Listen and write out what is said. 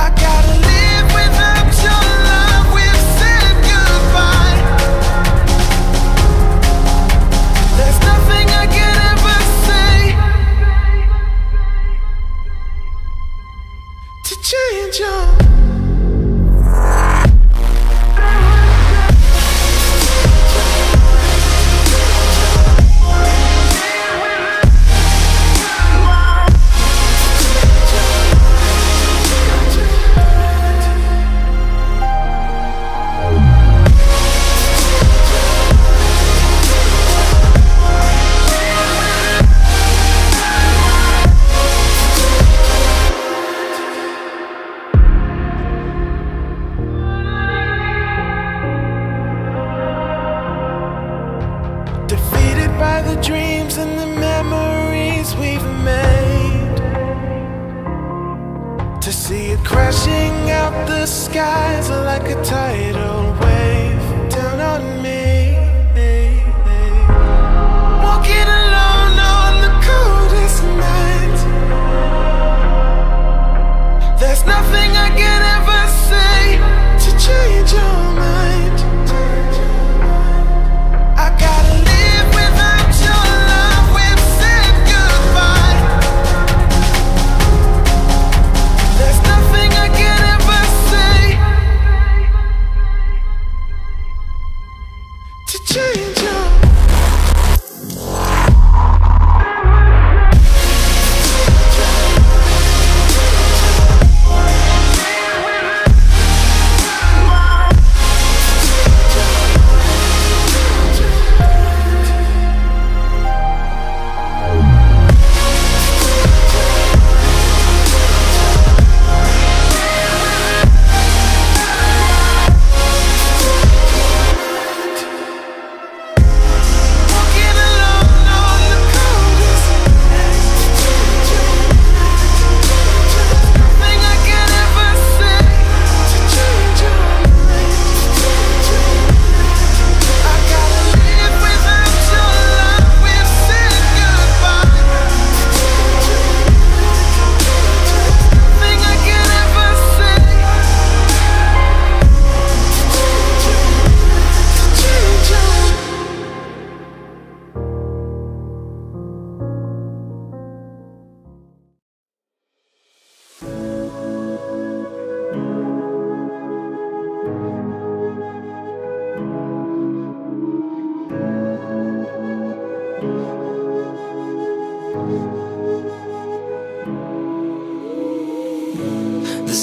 I gotta live without your love. We've said goodbye. There's nothing I can ever say to change your mind. Crashing out the skies like a tidal wave down on me. Walking alone on the coldest night. There's nothing I can ever say to change your mind. I gotta live without your love. We've said goodbye. There's nothing I can ever say to change your. The